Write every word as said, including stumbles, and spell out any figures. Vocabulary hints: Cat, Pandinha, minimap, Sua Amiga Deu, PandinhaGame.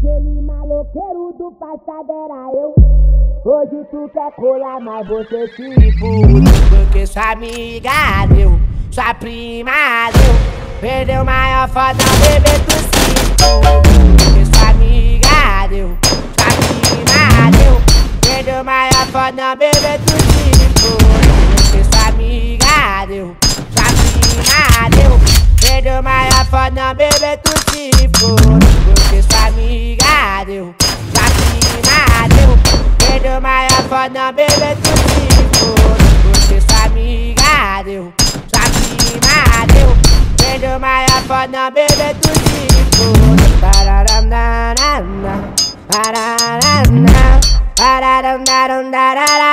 Aquele maloqueiro do passado era eu. Hoje tu quer colar, mas você se fudeu. Porque sua amiga deu, sua prima deu, perdeu maior foda, bebê tu se fudeu. Porque sua amiga deu, sua prima deu, perdeu maior foda, bebê tu se fudeu. Porque sua amiga deu, sua prima deu, perdeu maior foda, bebê tu se fudeu. Porque sua amiga deu, sua prima deu, perdeu maior foda, bebê tu se fudeu. Porque sua amiga deu, sua prima deu, perdeu maior foda, bebê tu se fudeu. Pararana, pararana, pararana, pararana,